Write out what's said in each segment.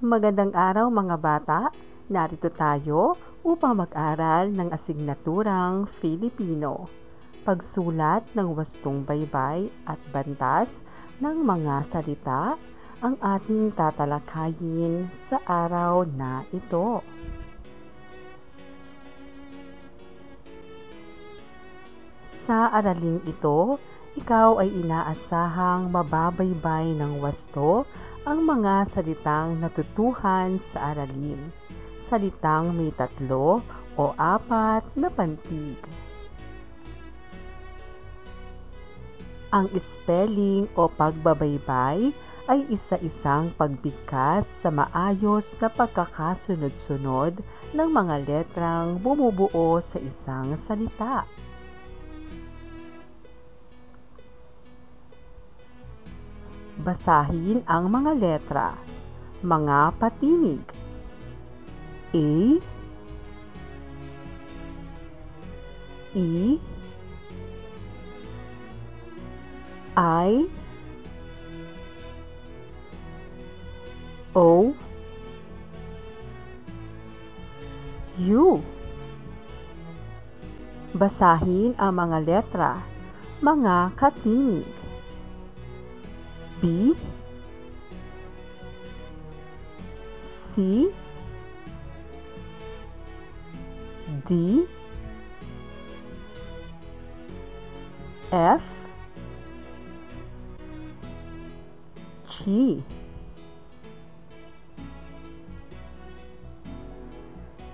Magandang araw mga bata! Narito tayo upang mag-aral ng asignaturang Filipino, pagsulat ng wastong baybay at bantas ng mga salita ang ating tatalakayin sa araw na ito. Sa araling ito, ikaw ay inaasahang mababaybay ng wasto ang mga salitang natutuhan sa aralin, salitang may 3 o 4 na pantig. Ang spelling o pagbabaybay ay isa-isang pagbigkas sa maayos na pagkakasunod-sunod ng mga letrang bumubuo sa isang salita. Basahin ang mga letra, mga patinig. A, E, I, O, U. Basahin ang mga letra, mga katinig. B, C, D, F, G,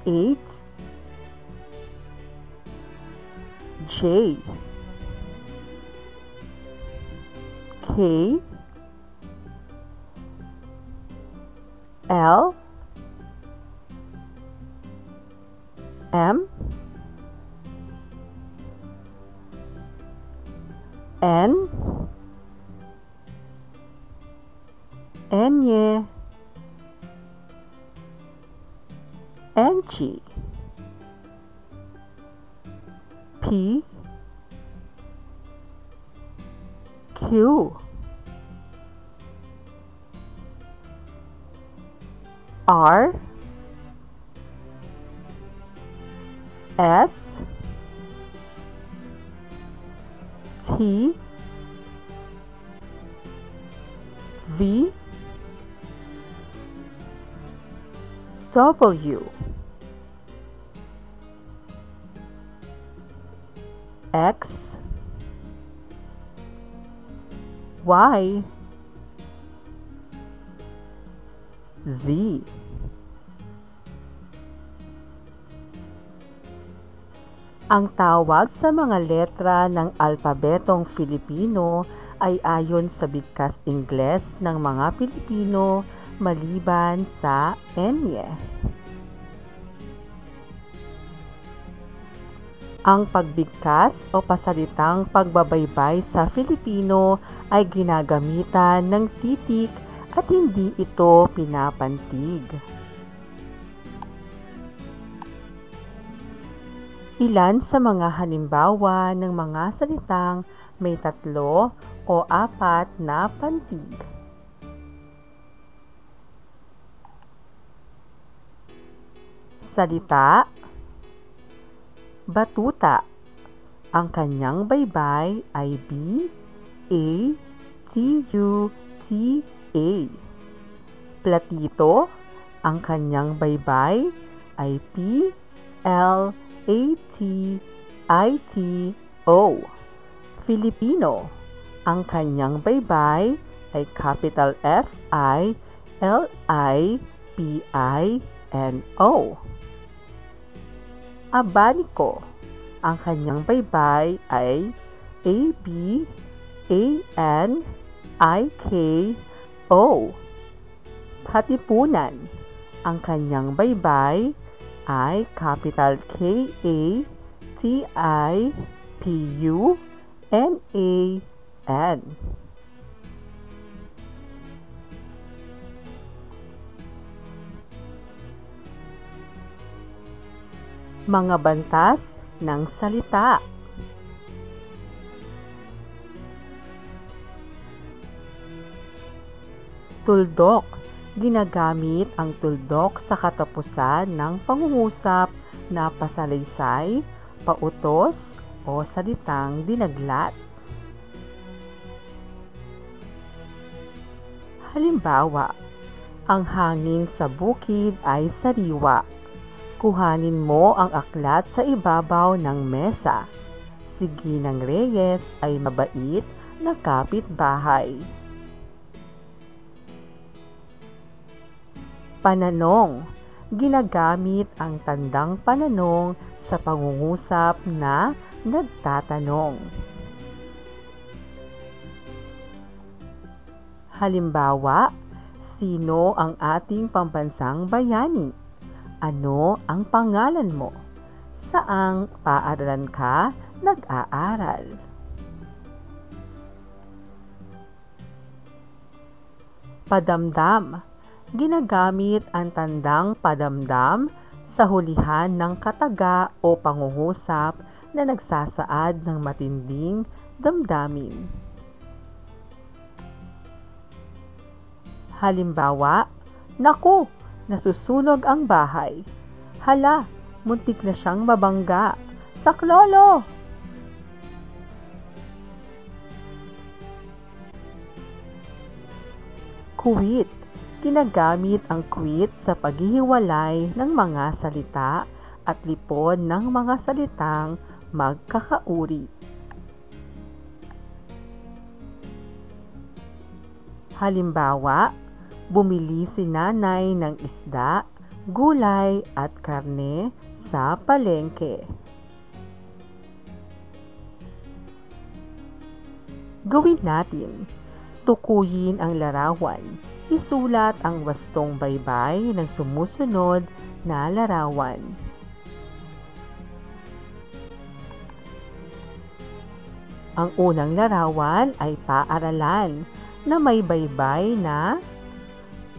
H, J, K, L, M, N, N, N, P, Q, R, S, T, V, W, X, Y, Z. Ang tawag sa mga letra ng alpabetong Filipino ay ayon sa bigkas Ingles ng mga Pilipino maliban sa Enye. Ang pagbigkas o pasalitang pagbabaybay sa Filipino ay ginagamitan ng titik at hindi ito pinapantig. Ilan sa mga halimbawa ng mga salitang may 3 o 4 na pantig. Salita, batuta. Ang kanyang baybay ay B, A, T, U, T, A. Platito, ang kanyang baybay ay P, L, A, T, I, T, O. Filipino, ang kanyang baybay ay capital F, I, L, I, P, I, N, O. Abanico, ang kanyang baybay ay A, B, A, N, I, K, O. Katipunan, ang kanyang baybay ay capital K, A, T, I, P, U, N, A, N. Mga bantas ng salita. Tuldok, Ginagamit ang tuldok sa katapusan ng pangungusap na pasalaysay, pautos o salitang dinaglat. Halimbawa, ang hangin sa bukid ay sariwa. Kuhanin mo ang aklat sa ibabaw ng mesa. Si Ginang Reyes ay mabait na kapitbahay. Pananong. Ginagamit ang tandang pananong sa pangungusap na nagtatanong. Halimbawa, sino ang ating pambansang bayani? Ano ang pangalan mo? Saang paaralan ka nag-aaral? Padamdam. Ginagamit ang tandang padamdam sa hulihan ng kataga o pangungusap na nagsasaad ng matinding damdamin. Halimbawa, naku, nasusunog ang bahay. Hala, muntik na siyang mabangga. Saklolo! Kuwit. Ginagamit ang kwit sa paghihiwalay ng mga salita at lipon ng mga salitang magkakauri. Halimbawa, bumili si nanay ng isda, gulay at karne sa palengke. Gawin natin. Tukuyin ang larawan. Isulat ang wastong baybay ng sumusunod na larawan. Ang unang larawan ay paaralan na may baybay na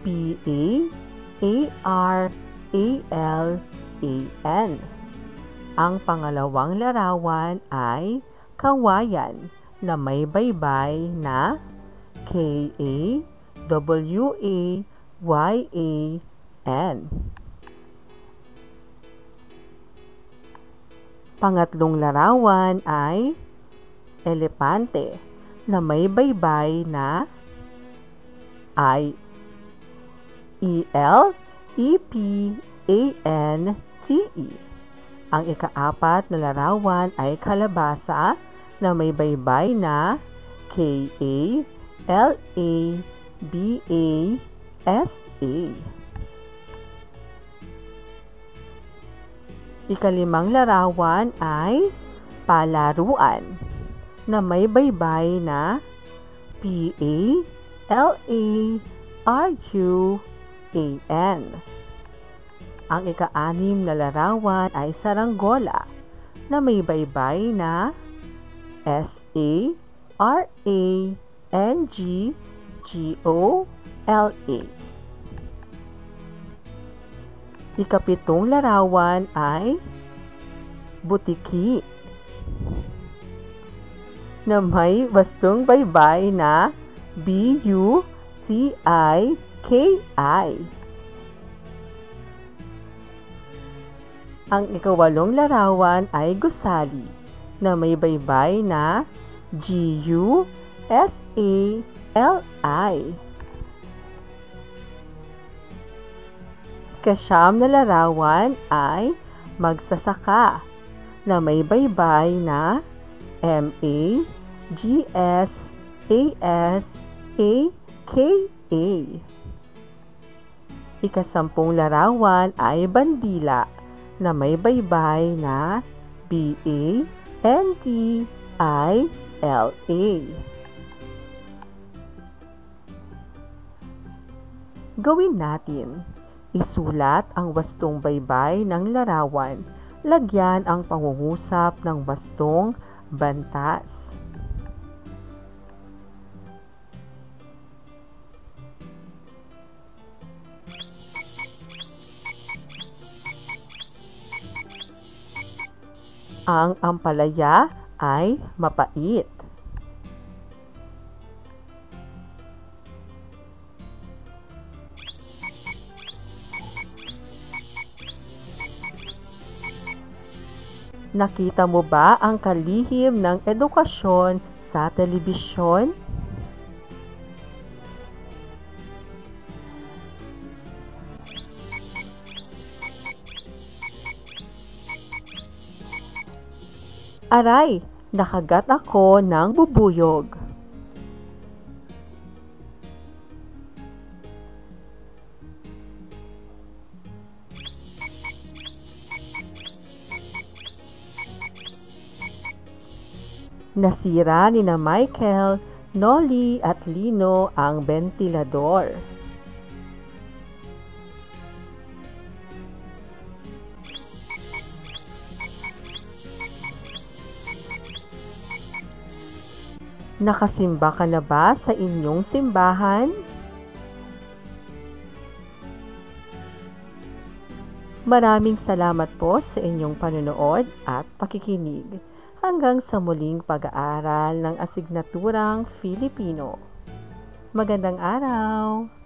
P-A-A-R-A-L-A-N. Ang pangalawang larawan ay kawayan na may baybay na K-A-W-A-Y-A-N. Pangatlong larawan ay elepante na may baybay na I-E-L-E-P-A-N-T-E. Ang ikaapat na larawan ay kalabasa na may baybay na K-A-L-A-B-A-S-A. Ikalimang larawan ay palaruan na may baybay na P-A-L-A-R-U-A-N. Ang ika-anim na larawan ay saranggola na may baybay na S-A-R-A-N-G-G-O-L-A. Ikapitong larawan ay butiki na may wastong baybay na B-U-T-I-K-I. Ang ikawalong larawan ay gusali na may baybay na G-U-S-A-L-I. Ikasyam na larawan ay magsasaka na may baybay na M-A-G-S-A-S-A-K-A. Ikasampung larawan ay bandila na may baybay na B-A-N-T-I-L-A. Gawin natin. Isulat ang wastong baybay ng larawan. Lagyan ang pangungusap ng wastong bantas. Ang ampalaya ay mapait. Nakita mo ba ang kalihim ng edukasyon sa telebisyon? Aray, nakagat ako ng bubuyog. Nasira ni na Michael, Nolly at Lino ang bentilador. Nakasimba ka na ba sa inyong simbahan? Maraming salamat po sa inyong panonood at pakikinig. Hanggang sa muling pag-aaral ng asignaturang Filipino. Magandang araw!